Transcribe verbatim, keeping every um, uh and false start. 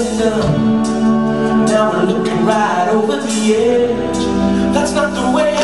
said and done. Now we're looking right over the edge. That's not the way